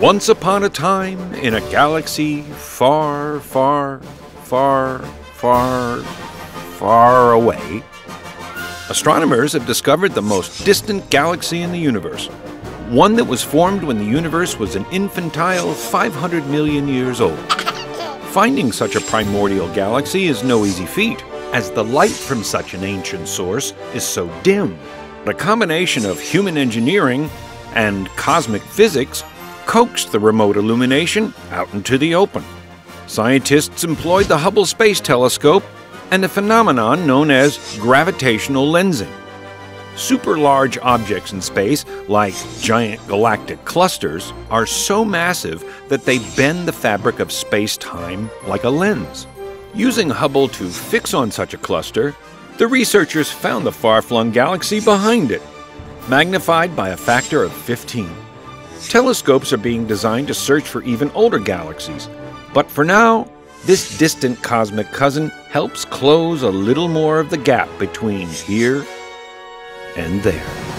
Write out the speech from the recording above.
Once upon a time, in a galaxy far, far, far, far, far away, astronomers have discovered the most distant galaxy in the universe, one that was formed when the universe was an infantile 500 million years old. Finding such a primordial galaxy is no easy feat, as the light from such an ancient source is so dim. A combination of human engineering and cosmic physics coaxed the remote illumination out into the open. Scientists employed the Hubble Space Telescope and a phenomenon known as gravitational lensing. Super large objects in space, like giant galactic clusters, are so massive that they bend the fabric of space-time like a lens. Using Hubble to fix on such a cluster, the researchers found the far-flung galaxy behind it, magnified by a factor of 15. Telescopes are being designed to search for even older galaxies, but for now, this distant cosmic cousin helps close a little more of the gap between here and there.